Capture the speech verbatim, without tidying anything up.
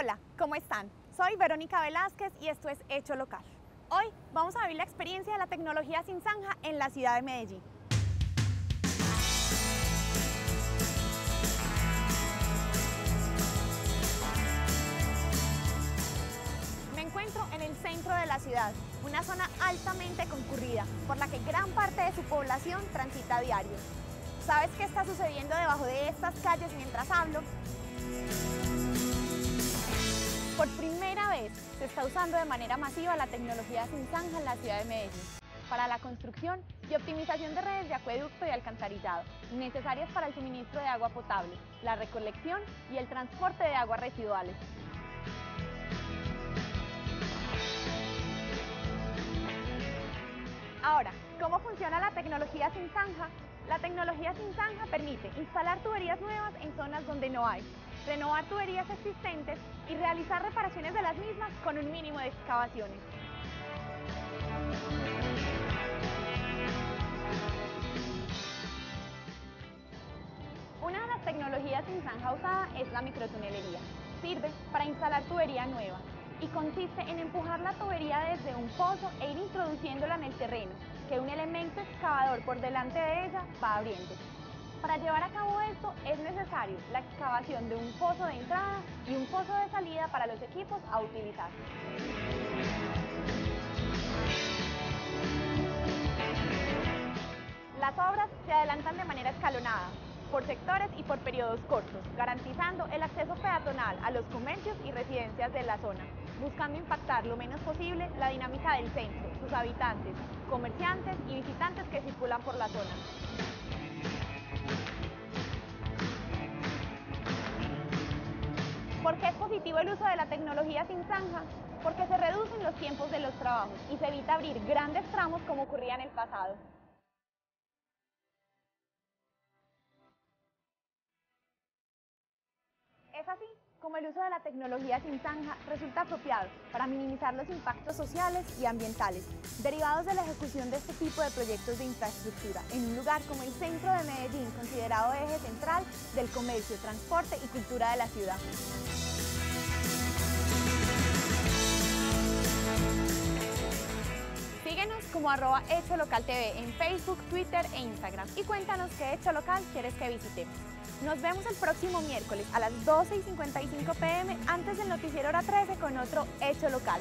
Hola, ¿cómo están? Soy Verónica Velázquez y esto es Hecho Local. Hoy vamos a vivir la experiencia de la tecnología sin zanja en la ciudad de Medellín. Me encuentro en el centro de la ciudad, una zona altamente concurrida, por la que gran parte de su población transita a diario. ¿Sabes qué está sucediendo debajo de estas calles mientras hablo? Por primera vez se está usando de manera masiva la tecnología sin zanja en la ciudad de Medellín para la construcción y optimización de redes de acueducto y alcantarillado necesarias para el suministro de agua potable, la recolección y el transporte de aguas residuales. Ahora, ¿cómo funciona la tecnología sin zanja? La tecnología sin zanja permite instalar tuberías nuevas en zonas donde no hay, renovar tuberías existentes y realizar reparaciones de las mismas con un mínimo de excavaciones. Una de las tecnologías sin zanja usada es la microtunelería. Sirve para instalar tubería nueva y consiste en empujar la tubería desde un pozo e ir introduciéndola en el terreno, que un elemento excavador por delante de ella va abriendo. Para llevar a cabo esto es necesario la excavación de un pozo de entrada y un pozo de salida para los equipos a utilizar. Las obras se adelantan de manera escalonada, por sectores y por periodos cortos, garantizando el acceso peatonal a los comercios y residencias de la zona, buscando impactar lo menos posible la dinámica del centro, sus habitantes, comerciantes y visitantes que circulan por la zona. ¿Por qué es positivo el uso de la tecnología sin zanja? Porque se reducen los tiempos de los trabajos y se evita abrir grandes tramos como ocurría en el pasado. Es así como el uso de la tecnología sin zanja resulta apropiado para minimizar los impactos sociales y ambientales derivados de la ejecución de este tipo de proyectos de infraestructura en un lugar como el centro de Medellín, considerado eje central del comercio, transporte y cultura de la ciudad. Síguenos como arroba Hecho Local T V en Facebook, Twitter e Instagram y cuéntanos qué Hecho Local quieres que visitemos. Nos vemos el próximo miércoles a las doce y cincuenta y cinco p m antes del noticiero Hora trece con otro Hecho Local.